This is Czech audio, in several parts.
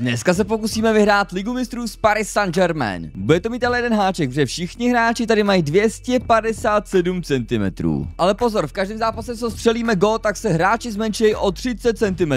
Dneska se pokusíme vyhrát Ligu mistrů s Paris Saint Germain. Bude to mít ale jeden háček, protože všichni hráči tady mají 257 cm. Ale pozor, v každém zápase, co střelíme gól, tak se hráči zmenší o 30 cm.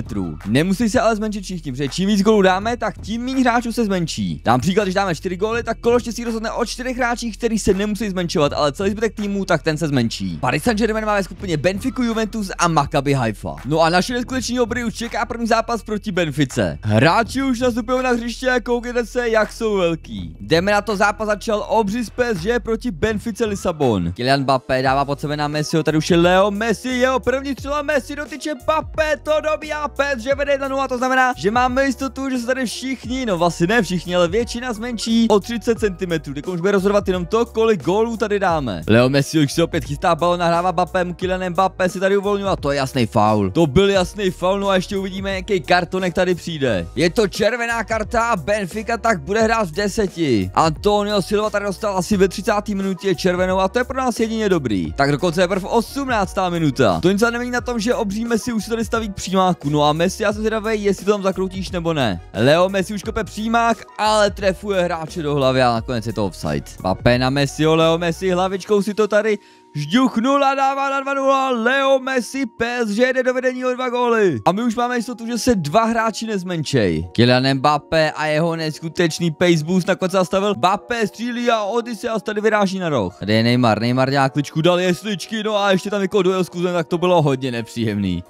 Nemusí se ale zmenšit všichni, protože čím víc gólů dáme, tak tím méně hráčů se zmenší. Dám příklad, když dáme 4 góly, tak kolo štěstí rozhodne o 4 hráčích, který se nemusí zmenšovat, ale celý zbytek týmu, tak ten se zmenší. Paris Saint Germain máme skupině Benfiku, Juventus a Maccabi Haifa. No a naše neskuteční obry už čeká první zápas proti Benfice. Hráči už nastupují na hřiště a koukněte se, jak jsou velký. Jdeme na to, zápas začal obří PSG proti Benfice Lisabon. Kylian Mbappé dává pod sebe na Messiho, tady už je Leo Messi, jeho první střela, Messi dotyče Mbappé, to dobíhá PSG, vede 1-0, to znamená, že máme jistotu, že se tady všichni, no vlastně ne všichni, ale většina zmenší o 30 cm. Teď už bude rozhodovat jenom to, kolik gólů tady dáme. Leo Messi už se opět chystá, balon nahrává Mbappému, Kylian Mbappé si tady uvolňuje a to je jasný faul. To byl jasný faul, no a ještě uvidíme, jaký kartonek tady přijde. Je to červená karta a Benfica tak bude hrát v 10. Antonio Silva tady dostal asi ve 30. minutě červenou a to je pro nás jedině dobrý. Tak dokonce je prv 18. minuta. To nic se nemění na tom, že obří Messi už se tady staví k přímáku. No a Messi, já jsem zvědavý, jestli to tam zakroutíš nebo ne. Leo Messi už kope přímák, ale trefuje hráče do hlavy a nakonec je to offside. Mbappé na Messiho, Leo Messi hlavičkou si to tady žduchnul a dává na 2-0, Leo Messi, PSG jde do vedení o 2 góly. A my už máme jistotu, že se 2 hráči nezmenčej. Kylian Mbappé a jeho neskutečný pace boost nakonec zastavil. Mbappé střílí a Odysseus tady vyráží na roh. Tady je Neymar, Neymar dělá kličku, dal jesličky, no a ještě tam jako dojel s kuzem, tak to bylo hodně nepříjemný.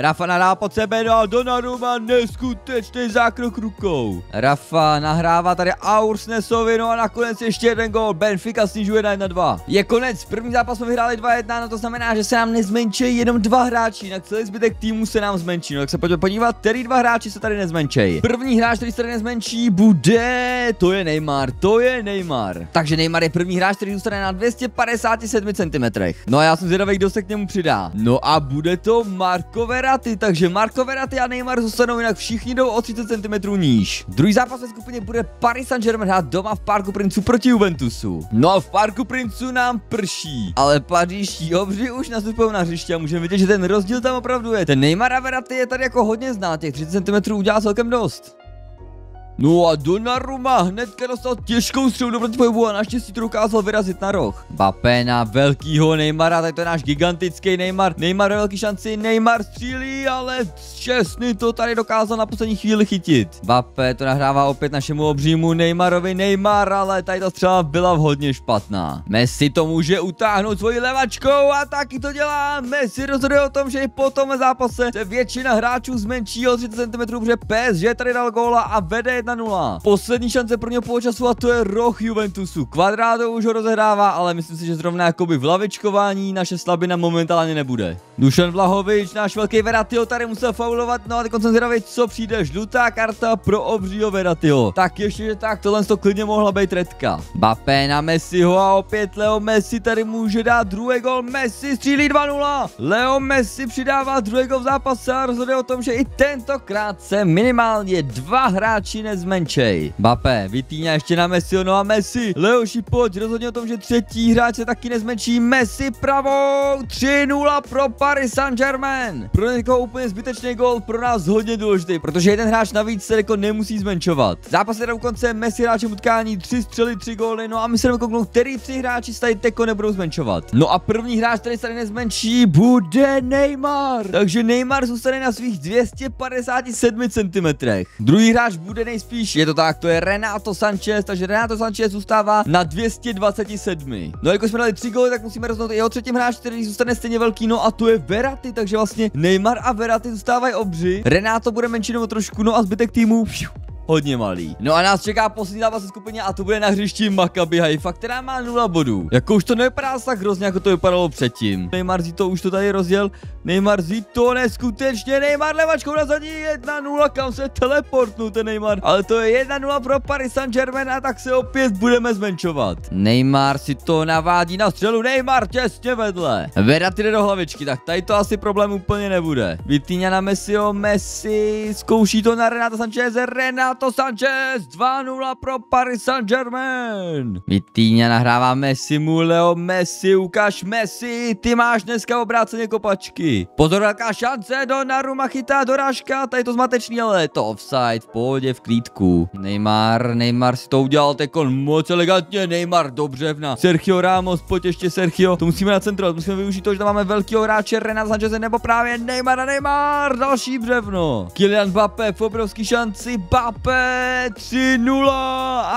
Rafa nahrává pod sebe, no a Donnarumma neskutečný zákrok rukou. Rafa nahrává tady Aursnesovi, no a nakonec ještě jeden gól. Benfica snižuje na 1-2. Je konec, první zápas jsme vyhráli 2-1, no to znamená, že se nám nezmenčejí jenom 2 hráči, jinak celý zbytek týmu se nám zmenší. No tak se pojďme podívat, který 2 hráči se tady nezmenčejí. První hráč, který se tady nezmenší, bude... To je Neymar. Takže Neymar je první hráč, který zůstane na 257 cm. No a já jsem zvědavý, kdo se k němu přidá. No a bude to Marco Verratti. Takže Marco Verratti a Neymar zůstanou, jinak všichni jdou o 30 cm níž. Druhý zápas ve skupině bude Paris Saint-Germain hrát doma v Parku Princů proti Juventusu. No a v Parku Princů nám prší, ale pařížští obři už nastupují na hřiště a můžeme vidět, že ten rozdíl tam opravdu je. Ten Neymar a Verratti je tady jako hodně znát, těch 30 cm udělá celkem dost. No a Donnarumma hnedka dostal těžkou střelu do protipohybu a naštěstí to dokázal vyrazit na roh. Mbappé na velkýho Neymara, tak to je náš gigantický Neymar. Neymar velký šanci, Neymar střílí, ale čestný to tady dokázal na poslední chvíli chytit. Mbappé to nahrává opět našemu obřímu Neymarovi, Neymar, ale tady ta střela byla hodně špatná. Messi to může utáhnout svojí levačkou a taky to dělá. Messi rozhoduje o tom, že i po tom zápase se většina hráčů zmenší o 30 cm, protože PSG tady dal góla a vede 1-0. Poslední šance prvního poločasu a to je roh Juventusu. Quadrado už ho rozehrává, ale myslím si, že zrovna jakoby v lavičkování naše slabina momentálně nebude. Dušan Vlahovič, náš velký Verrattiho tady musel faulovat, no a teď jsem zvědavý, co přijde, žlutá karta pro obřího Verrattiho. Tak ještě, že tak, tohle to klidně mohla být redka. Mbappé na Messiho a opět Leo Messi tady může dát druhý gol, Messi střílí 2-0. Leo Messi přidává druhý gol v zápase a rozhoduje o tom, že i tentokrát se minimálně 2 hráči nezmenčej. Mbappé, Vitinha ještě na Messiho, no a Messi, Leoši pojď, rozhodně o tom, že třetí hráč se taky nezmenčí, Messi pravou, 3-0 pro Paris Saint-Germain. Pro někoho úplně zbytečný gól, pro nás hodně důležitý, protože jeden hráč navíc se jako nemusí zmenšovat. Zápas je do konce, Messi hráčem utkání, 3 střely, 3 góly, no a my se jdeme kouknout, který 3 hráči se tady teko nebudou zmenšovat. No a první hráč, který se tady nezmenší, bude Neymar. Takže Neymar zůstane na svých 257 cm. Druhý hráč bude nejspíš, je to tak, to je Renato Sanchez, takže Renato Sanchez zůstává na 227. No jako jsme dali 3 góly, tak musíme rozhodnout i o třetím hráči, který zůstane stejně velký, no a to je Verratti, takže vlastně Neymar a Verratti zůstávají obři. Renato bude menšinou trošku, no a zbytek týmu hodně malý. No a nás čeká poslední zápas ve skupině a to bude na hřišti Maccabi Haifa, která má 0 bodů. Jako už to nevypadá tak hrozně, jako to vypadalo předtím. Neymar Zito už to tady rozděl. Neymar Zito neskutečně. Neymar levačkou na zadní 1-0, kam se teleportnul ten Neymar. Ale to je 1-0 pro Paris Saint-Germain a tak se opět budeme zmenšovat. Neymar si to navádí na střelu. Neymar těsně vedle. Verratti jde do hlavičky, tak tady to asi problém úplně nebude. Vitinha na Messiho, Messi zkouší to na Renata Sancheze, Renata Renato Sanchez, 2-0 pro Paris Saint Germain. Vitinha nahrává Messimu, Leo Messi, ukáž Messi, ty máš dneska obráceně kopačky. Pozor, velká šance, Donnarumma chytá, dorážka, tady to zmatečný, ale je to offside, v pohodě, v klídku. Neymar si to udělal tekon moc elegantně, Neymar do břevna. Sergio Ramos, pojď ještě Sergio, to musíme nacentrovat, musíme využít to, že tam máme velkýho hráče Renato Sancheze nebo právě Neymar, další břevno. Kylian Mbappé v obrovský šanci, Mbappé 3-0,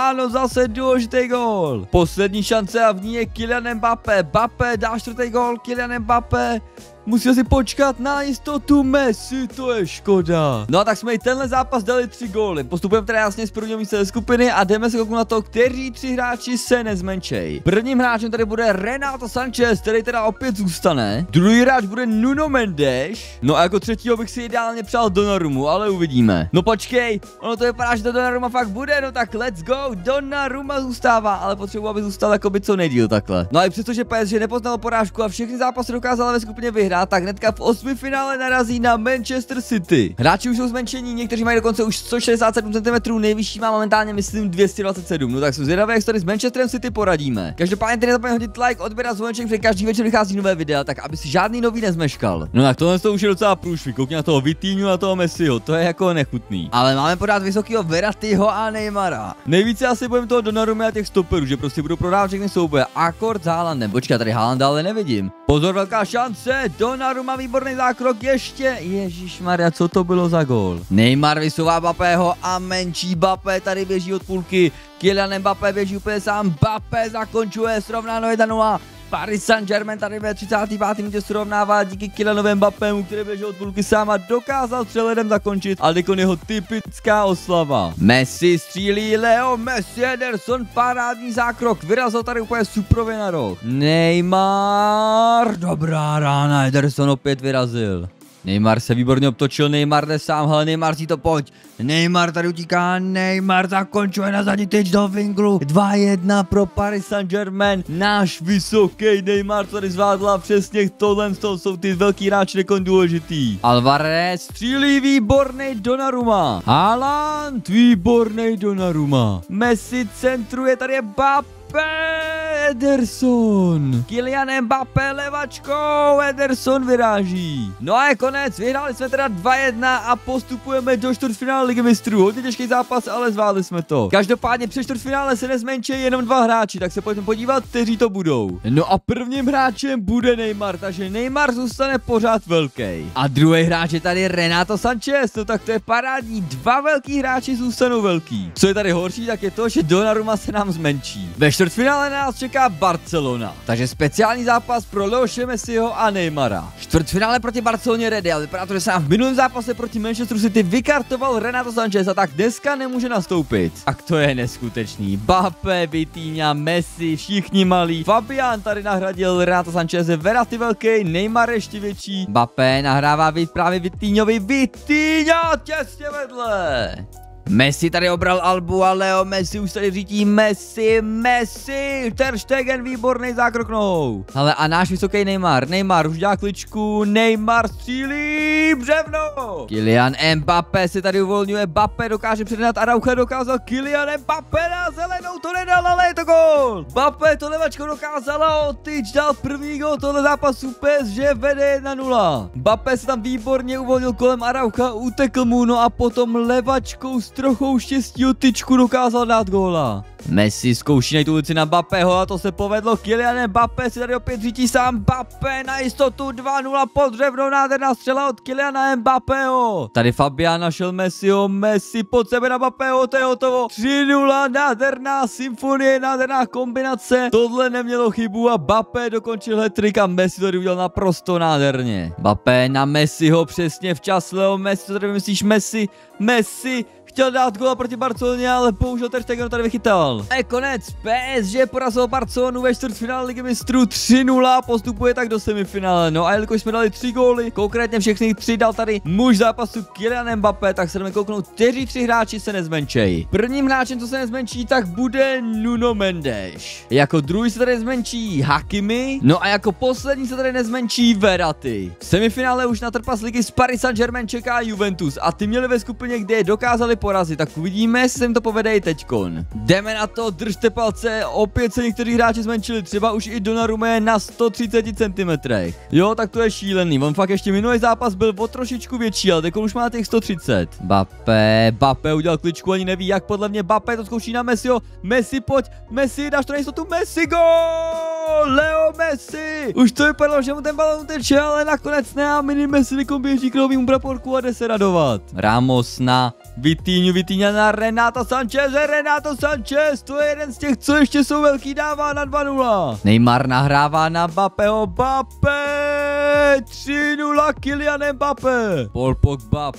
ano zase důležitý gól. Poslední šance a v ní je Kylian Mbappé, Mbappé dá čtvrtý gól, Kylian Mbappé. Musel si počkat na jistotu Messi, to je škoda. No a tak jsme i tenhle zápas dali 3 góly. Postupujeme teda jasně z prvního místa ze skupiny a jdeme se kouknout na to, kteří 3 hráči se nezmenšejí. Prvním hráčem tady bude Renato Sanchez, který teda opět zůstane. Druhý hráč bude Nuno Mendes. No a jako třetího bych si ideálně přál Donnarummu, ale uvidíme. No počkej, ono to vypadá, že to Donnarumma fakt bude, no tak let's go. Donnarumma zůstává, ale potřebuji, aby zůstal jakoby co nejdíl takhle. No a i přestože PSG nepoznalo porážku a všechny zápasy dokázala ve skupině vyhrát, tak hnedka v 8. finále narazí na Manchester City. Hráči už jsou zmenšení, někteří mají dokonce už 167 cm, nejvyšší má momentálně myslím 227. No tak jsem zvědavý, jak se tady s Manchesterem City poradíme. Každopádně tady nezapomeň hodit like, odběrat, zvoneček, protože každý večer vychází nové videa, tak aby si žádný nový nezmeškal. No tak tohle to už je docela průšvih, koukni na toho Vitinhu a toho Messiho, to je jako nechutný. Ale máme podat vysokýho Verrattiho a Neymara. Nejvíce asi bojím toho Donnarummy a těch stoperů, že prostě budou prodávat všechny souboje. Akord s Haalandem. Počkej, tady Haalanda ale nevidím. Pozor, velká šance. Donnarumma, výborný zákrok, ještě, ježišmarja, co to bylo za gól. Neymar vysouvá Mbappého a menší Mbappé tady běží od půlky, Kylian Mbappé běží úplně sám, Mbappé zakončuje, srovnáno 1-0. Paris Saint-Germain tady ve 35. minutě srovnává díky Kylianovi Mbappému, který běžel od půlky sám a dokázal střeledem zakončit, ale teď jeho typická oslava. Messi střílí, Leo Messi, Ederson, parádní zákrok, vyrazil tady úplně suprově na roh. Neymar, dobrá rána, Ederson opět vyrazil. Neymar se výborně obtočil, Neymar jde sám, hele Neymar si to pojď, Neymar tady utíká, Neymar zakončuje na zadní tyč do vinglu, 2-1 pro Paris Saint-Germain, náš vysoký Neymar tady zvládla přesně tohle, to jsou ty velký hráči nekon důležitý. Alvarez střílí, výborný Donnarumma, Haaland, výborný Donnarumma, Messi centruje, tady je Ederson, Kylian Mbappé levačkou, Ederson vyráží. No a je konec, vyhráli jsme teda 2-1 a postupujeme do čtvrtfinále Ligy mistrů. Hodně těžký zápas, ale zvládli jsme to. Každopádně při čtvrtfinále se nezmenší jenom 2 hráči, tak se pojďme podívat, kteří to budou. No a prvním hráčem bude Neymar, takže Neymar zůstane pořád velký. A druhý hráč je tady Renato Sanchez, no tak to je parádní, 2 velký hráči zůstanou velký. Co je tady horší, tak je to, že Donnarumma se nám zmenší. Ve čtvrtfinále nás čeká Barcelona, takže speciální zápas pro Leoše Messiho a Neymara. Čtvrtfinále proti Barceloně ready, ale vypadá to, že se nám v minulém zápase proti Manchesteru City vykartoval Renato Sanchez a tak dneska nemůže nastoupit. A to je neskutečný, Mbappé, Vitinha, Messi, všichni malí, Fabian tady nahradil Renato Sanchez, Verratti velký, Neymar ještě větší, Mbappé nahrává právě Vitinhovi, Vitinha těsně vedle. Messi tady obral Albu a Leo Messi už tady řítí, Messi, Ter Stegen, výborný zákrok nohou. Ale a náš vysoký Neymar už dělá kličku, Neymar střílí, břevno. Kylian Mbappé se tady uvolňuje, Mbappé dokáže předat Araújo, dokázal Kylian Mbappé na zelenou, to nedal, ale je to gól. Mbappé to levačko dokázala, otyč dal první gól tohle zápasu, že vede 1-0. Mbappé se tam výborně uvolnil kolem Araúja, utekl mu, no a potom levačkou trochou štěstí o tyčku dokázal dát góla. Messi zkouší najít ulici na Mbappého a to se povedlo, Kylian Mbappé si tady opět řítí sám, Mbappé na jistotu, 2-0 pod dřevnou, nádherná střela od Kyliana Mbappého. Tady Fabian našel Messiho, Messi pod sebe na Mbappého, to je hotovo, 3-0, nádherná symfonie, nádherná kombinace, tohle nemělo chybu a Mbappé dokončil hat-trick a Messi to tady udělal naprosto nádherně. Mbappé na Messiho přesně včas, Leo Messi, co tady myslíš, Messi, chtěl dát góla proti Barceloně, ale bohužel Ter Stegen tady vychytal. A je konec, PSG porazil Barcelonu ve čtvrtfinále Ligy mistrů 3-0, postupuje tak do semifinále. No a jelikož jsme dali 3 góly, konkrétně všechny 3 dal tady muž zápasu Kylian Mbappé, tak se jdeme kouknout, kteří 3 hráči se nezmenčejí. Prvním hráčem, co se nezmenčí, tak bude Nuno Mendes. Jako druhý se tady nezmenčí Hakimi, no a jako poslední se tady nezmenčí Verratti. V semifinále už na trpas ligy s Paris Saint-Germain čeká Juventus a ty měli ve skupině, kde je dokázali porazit, tak uvidíme, jestli se jim to povede i teďkon. Jdeme na to, držte palce, opět se někteří hráči zmenšili, třeba už i Donnarumma je na 130 cm. Jo, tak to je šílený, on fakt ještě minulý zápas byl o trošičku větší, ale teď už má těch 130. Mbappé udělal kličku, ani neví jak, podle mě Mbappé to zkouší na Messiho. Messi, pojď, Messi, dáš to na jistotu, Messi, gol! Leo Messi! Už to vypadalo, že mu ten balón teče, ale nakonec ne a mini Messi vykomběží k novému praporku a jde se radovat. Ramos na Vitinha na Renato Sanchez, to je jeden z těch, co ještě jsou velký, dává na 2-0. Neymar nahrává na Mbappého, Mbappé, 3-0, Kylian Mbappé.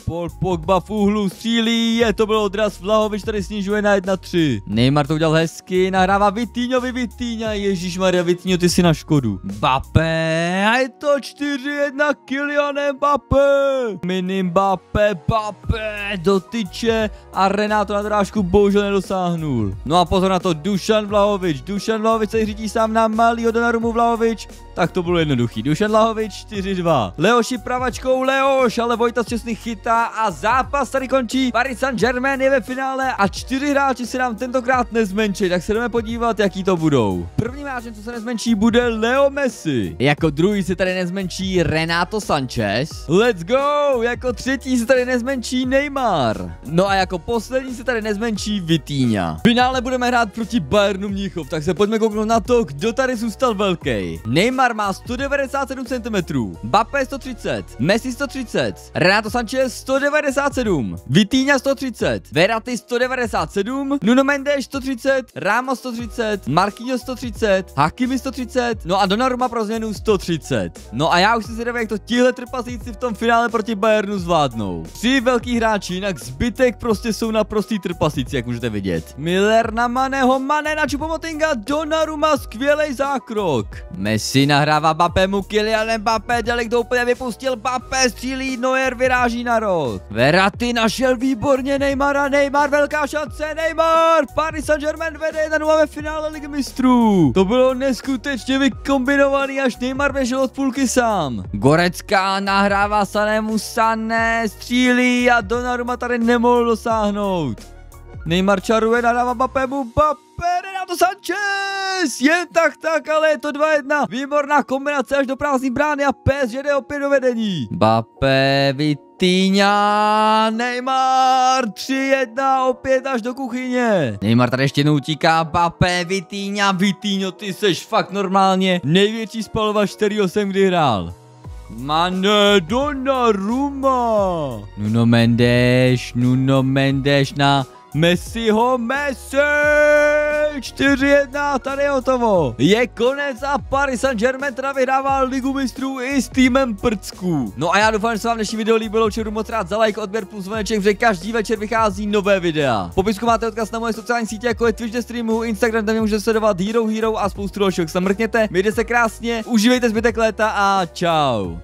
Paul Pogba v úhlu střílí, je to byl odraz, Vlahovič tady snižuje na 1-3. Neymar to udělal hezky, nahrává Vitinha, ježišmarja, Vitinho, ty si na škodu. Mbappé, a je to 4-1, Kylian Mbappé. Mini Mbappé, do tyče a Renato na drážku bohužel nedosáhnul. No a pozor na to, Dusan Vlahovič se řídí sám na malýho Donnarummu. Vlahovič, tak to bylo jednoduchý, Dusan Vlahovič 4-2. Leoši pravačkou, Leoš, ale Vojta z Česny chytá a zápas tady končí. Paris Saint Germain je ve finále a 4 hráči se nám tentokrát nezmenší, tak se jdeme podívat, jaký to budou. Prvním hráčem, co se nezmenší, bude Leo Messi. Jako druhý se tady nezmenší Renato Sanchez. Let's go! Jako třetí se tady nezmenší Neymar. No a jako poslední se tady nezmenší Vitinha. V finále budeme hrát proti Bayernu Mnichov, tak se pojďme kouknout na to, kdo tady zůstal velký. Neymar má 197 cm, Mbappé 130, Messi 130, Renato Sanchez 197, Vitinha 130, Verratti 197, Nuno Mendes 130, Ramos 130, Marquinhos 130, Hakimi 130, no a Donnarumma pro změnu 130. No a já už si zvědavý, jak to tihle trpasíci v tom finále proti Bayernu zvládnou. 3 velký hráči, jinak zbytek prostě jsou naprostý trpasíci, jak můžete vidět. Müller na Maného, Mané na Choupo-Motinga, Donnarumma, skvělej zákrok. Messi nahrává Mbappému, Kylian Mbappé, Dalek to úplně vypustil, Mbappé střílí, Neuer vyráží na roh. Verratti našel výborně Neymara, Neymar, velká šance, Neymar, Paris Saint-Germain vede 1-0 ve finále Ligy mistrů. To bylo neskutečně vykombinovaný, až Neymar běžel od půlky sám. Gorecká nahrává Sanému, Sané střílí a Donnarumma tady nemohl dosáhnout. Neymar čaruje, nadává Mbappému, Mbappé, Renato Sanchez! Jen tak, ale je to 2-1. Výborná kombinace až do prázdný brány a PSG jde opět do vedení. Mbappé, Vitinha, Neymar, 3-1, opět až do kuchyně. Neymar tady ještě jednou utíká, Mbappé, Vitinho, ty seš fakt normálně největší spalovač, kterýho jsem kdy hrál. Mané, Donnarumma, Nuno Mendes na Messiho, Messi, 4-1, tady je hotovo. Je konec a Paris Saint-Germain teda vyhrává Ligu mistrů i s týmem prcků. No a já doufám, že se vám dnešní video líbilo, určitě budu moc rád za like, odběr plus zvoneček, protože každý večer vychází nové videa. V popisku máte odkaz na moje sociální sítě, jako je Twitch, streamu, Instagram, tam mě můžete sledovat, Hero a spoustu dalších, tak se mrkněte, mějte se krásně, užívejte zbytek léta a čau.